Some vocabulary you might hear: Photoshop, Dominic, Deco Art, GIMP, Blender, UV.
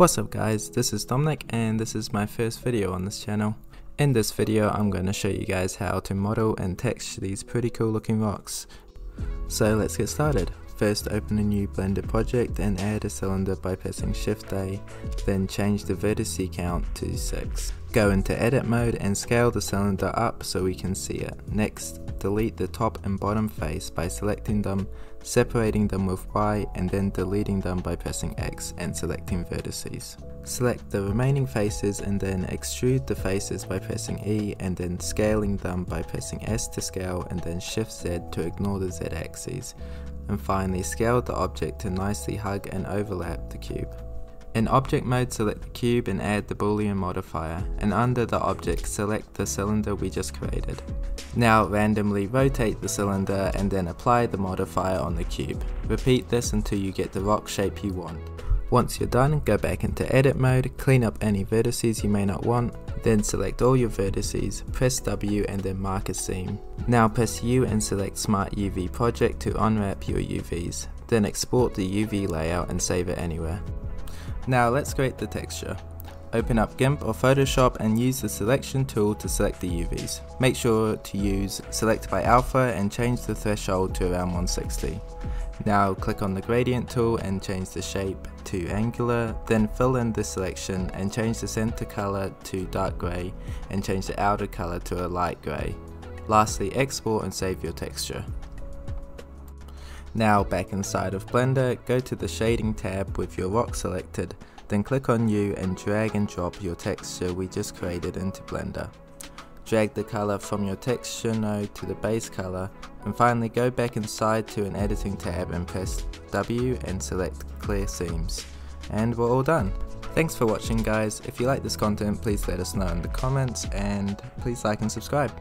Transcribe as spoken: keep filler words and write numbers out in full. What's up guys, this is Dominic and this is my first video on this channel. In this video I'm going to show you guys how to model and texture these pretty cool looking rocks. So let's get started. First open a new Blender project and add a cylinder by pressing shift A, then change the vertice count to six. Go into edit mode and scale the cylinder up so we can see it. Next, delete the top and bottom face by selecting them, separating them with Y and then deleting them by pressing X and selecting vertices. Select the remaining faces and then extrude the faces by pressing E and then scaling them by pressing S to scale and then shift Z to ignore the Z axis. And finally scale the object to nicely hug and overlap the cube. In object mode select the cube and add the boolean modifier, and under the object select the cylinder we just created. Now randomly rotate the cylinder and then apply the modifier on the cube. Repeat this until you get the rock shape you want. Once you're done, go back into edit mode, clean up any vertices you may not want, then select all your vertices, press W and then mark a seam. Now press U and select Smart U V Project to unwrap your U Vs, then export the U V layout and save it anywhere. Now let's create the texture. Open up GIMP or Photoshop and use the selection tool to select the U Vs. Make sure to use select by alpha and change the threshold to around one sixty. Now click on the gradient tool and change the shape to angular, then fill in the selection and change the center color to dark gray and change the outer color to a light gray. Lastly, export and save your texture. Now back inside of Blender, go to the shading tab with your rock selected, then click on U and drag and drop your texture we just created into Blender. Drag the color from your texture node to the base color, and finally go back inside to an editing tab and press W and select clear seams. And we're all done. Thanks for watching guys. If you like this content please let us know in the comments and please like and subscribe.